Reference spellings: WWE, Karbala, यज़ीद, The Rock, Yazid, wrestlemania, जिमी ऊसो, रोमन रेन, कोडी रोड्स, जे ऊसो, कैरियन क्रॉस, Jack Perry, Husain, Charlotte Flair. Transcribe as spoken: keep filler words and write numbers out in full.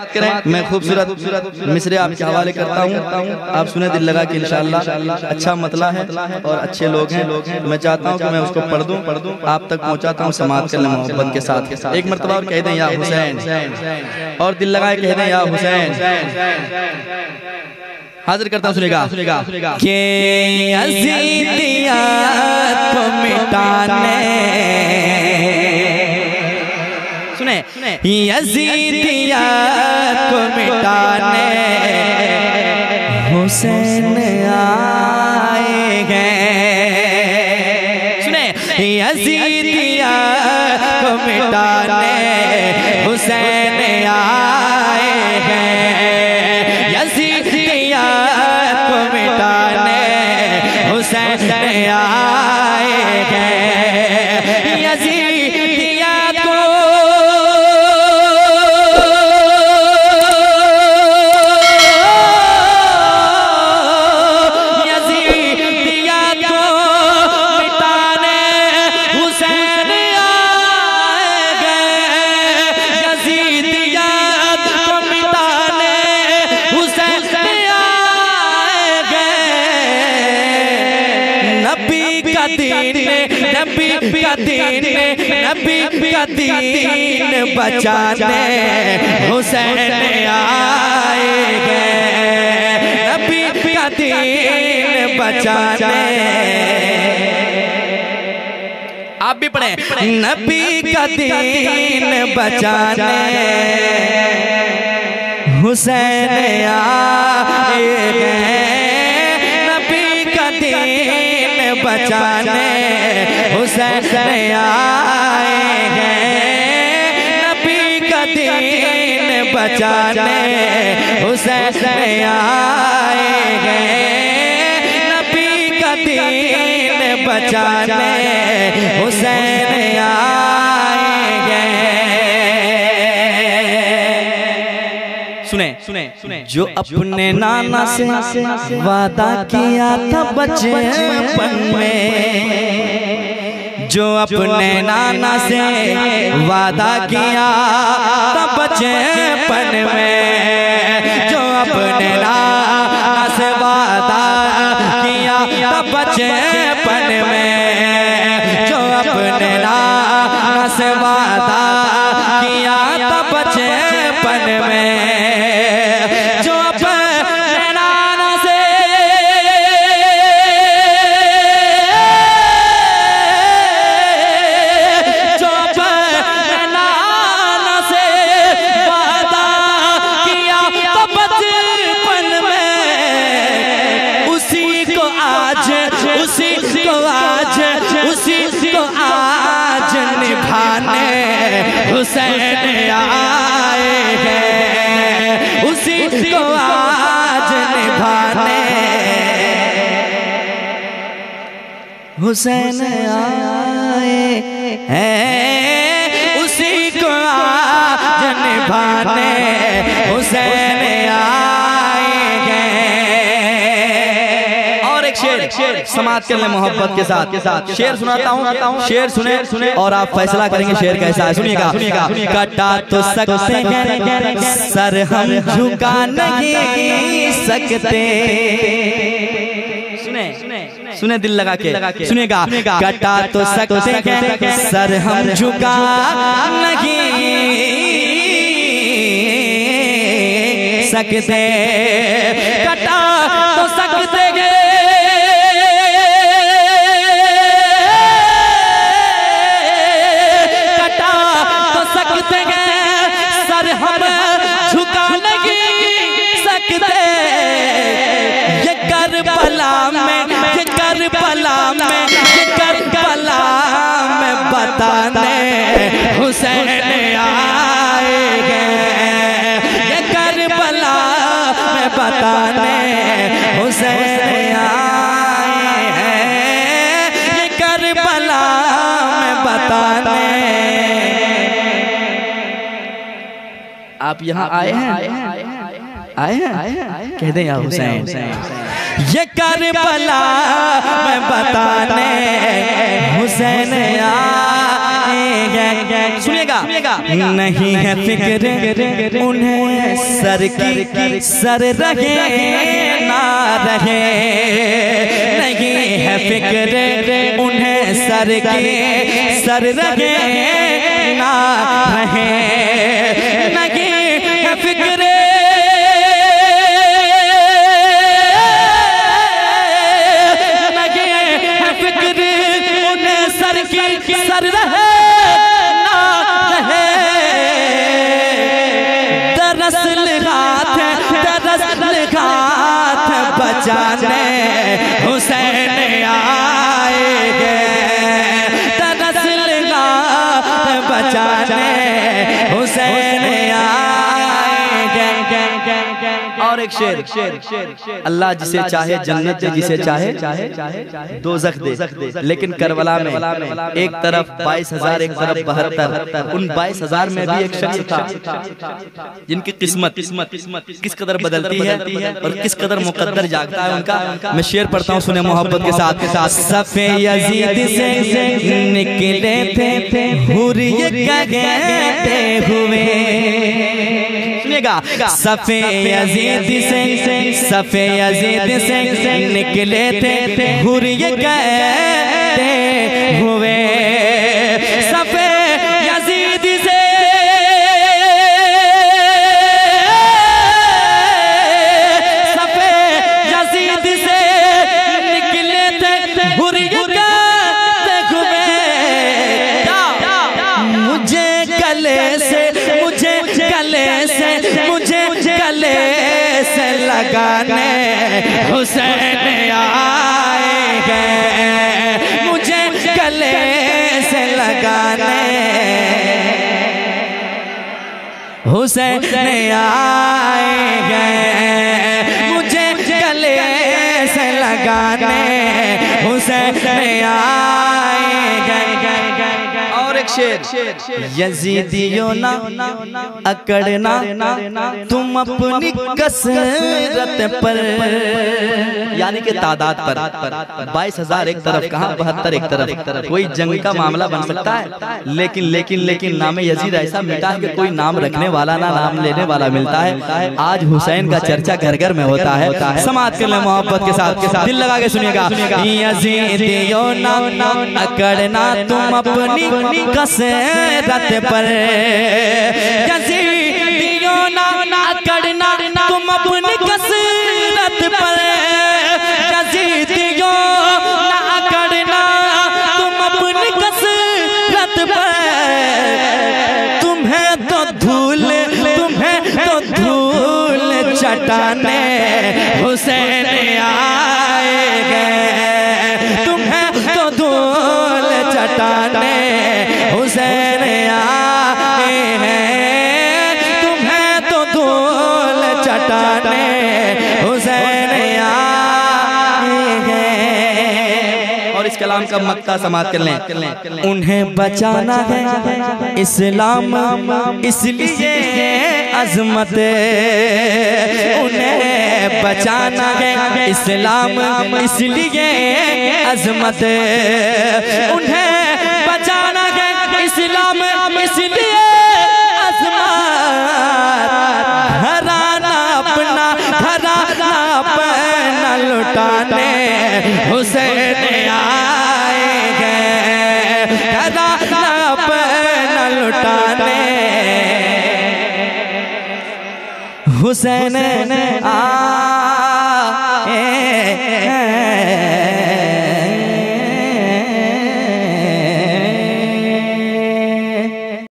मैं खूबसूरत मिसरे आपके हवाले करता हूँ, आप सुने दिल लगा कि इंशाअल्लाह अच्छा मतला है और अच्छे लोग हैं। मैं चाहता हूँ कि मैं उसको पढ़ दूँ, पढ़ दूँ आप तक पहुँचाता हूँ समाज के मोहब्बत के साथ। एक मरतबा और कह दें या हुसैन, और दिल लगाए कह दें या हुसैन। हाजिर करता हूँ, सुनेगा सुनेगा के सुने यज़ीदिया को मिटाने हुसैन आए हैं। सुने यज़ीदिया को मिटाने हुसैन आए हैं, यज़ीदिया को मिटाने हुसैन आए हैं। यज़ीदिया को नबी का दीन, नबी का दीन बचाने हुसैन आए हैं, नबी का दीन बचाने। आप भी पढ़े, नबी का दीन बचाने हुसैन आए हैं, नबी का दीन बचाने हुसैन आए हैं, नबी का दीन बचाने हुसैन आए हैं, नबी का दीन बचाने हुसैन आए हैं। सुने सुने सुने जो अपने नाना से वादा किया था बचपन में, जो अपने नाना से वादा किया तब बचपन में, जो अपने नाना से वादा किया तब बचपन में, जो अपने नाना से वादा किया तब बचपन में, जो हुसैन आए हैं, उसी को आज निभाने हुसैन आए हैं, उसी को आज निभाने हुसैन आए हैं। और एक शेर समाज के लिए मोहब्बत के साथ के साथ शेर सुनाता हूँ, शेर सुने सुने और आप फैसला करेंगे शेर कैसा है। सुनिएगा सुनिएगा कटा तो सकते हैं सर हम झुका नहीं सकते, सुने सुने दिल लगा के सुनेगा, कटा तो सकते हैं सर हम झुका नहीं सकते, कटा तो सकते हैं करबला में, ये करबला में, ये करबला में बताने हुसैन आए हैं, ये करबला में बताने हुसैन आए हैं, ये करबला में बताने। आप यहाँ आए हैं आए हैं कह दें या हुसैन, ये करबला में बताने हुसैन आए। सुनिएगा, नहीं है फिक्र उन्हें सर की सर रहे ना रहे, नहीं है फिक्र उन्हें सर की सर रहे ना रहे, नहीं है फिक्र सर रहे ना रहे। दरअसल हाथ दरअसल हाथ बचाने हुसैन आए गए, दरअसल हाथ बचाने हुसैन आए गए। और एक शेर, अल्लाह जिसे चाहे जन्नत दे, जिसे चाहे दोज़ख दे, लेकिन करबला में एक तरफ बाईस हजार एक तरफ बहत्तर, उन बाईस हजार में भी एक शख्स था जिनकी किस्मत किस कदर बदलती है और किस कदर मुकद्दर जागता है उनका। मैं शेर पढ़ता हूँ, सुने मोहब्बत के साथ के साथ। सफ़े यज़ीद से निकले थे हुर्रियत कहते हुए, सफ़े यज़ीद से सफ़े यज़ीद से निकले थे हुर्रियत कहते हुए, सफ़े यज़ीद से सफ़े यज़ीद से निकले थे हुर्रियत कहते हुए। मुझे गले से मुझे गले से गले से लगाने हुसैन आए गए, मुझे गले से लगाने हुसैन आए गए, मुझे गले से लगाने हुसैन आए गए। यजीदियों ना अकड़ना तुम अपनी कसरत पर, यानी कि तादाद पर। बाईस हजार एक तरफ कहा, बहत्तर एक तरफ, कोई जंग का मामला बन सकता है, लेकिन लेकिन लेकिन नाम यजीद ऐसा मिलता है कि कोई नाम रखने वाला ना नाम लेने वाला मिलता है। आज हुसैन का चर्चा घर घर में होता है। समाअत कर ले मोहब्बत के साथ के साथ, दिल लगा के सुनिएगा। यजीदियों ना अकड़ना तुम अपनी कसरत पर, यजीदियों ना अकड़ना तुम अपनी कसरत पर, यजीदियों ना अकड़ना तुम अपनी कसरत पर। तुम्हें तो धूल तुम्हें तो धूल चटाने हुसैन आए गए, तुम्हें तो धूल चटाने हुसैन आए हैं, तुम्हें तो धूल चटाने हुसैन आए हैं। और इस कलाम का मक्ता समाप्त कर लें। उन्हें बचाना है इस्लाम इसलिए अजमत, उन्हें बचाना है इस्लाम इसलिए अजमत, उन्हें बचाना है इस्लाम इसलिए अजमत। घराना अपना घराना अपना लुटाने हुसैन आए गए, घराना अपना लुटाने हुसैन आए।